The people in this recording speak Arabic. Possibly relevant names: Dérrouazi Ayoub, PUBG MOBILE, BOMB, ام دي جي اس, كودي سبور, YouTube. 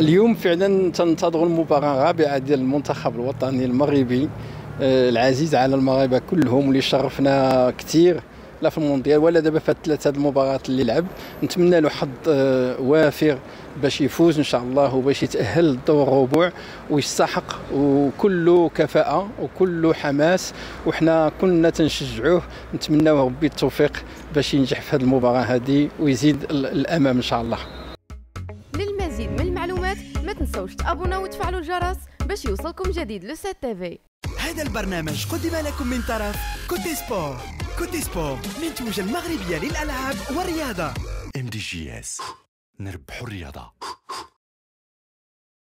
اليوم فعلا تنتظر المباراة الرابعة ديال المنتخب الوطني المغربي العزيز على المغاربة كلهم اللي شرفنا كثير لا في المونديال ولا دابا في ثلاثة المباريات اللي لعب. نتمنى له حظ وافر باش يفوز ان شاء الله وباش يتأهل للدور الربع ويستحق، وكله كفاءة وكله حماس وحنا كنا تنشجعوه. نتمناو ربي التوفيق باش ينجح في هذه المباراة هذه ويزيد الامام ان شاء الله. للمزيد من المعلومات ما تنسوش تابوناو وتفعلوا الجرس باش يوصلكم جديد لو سات تيفي. هذا البرنامج قدم لكم من طرف كودي سبور. كودي سبور منتوجة المغربية للألعاب والرياضة. ام دي جي اس نربح الرياضة.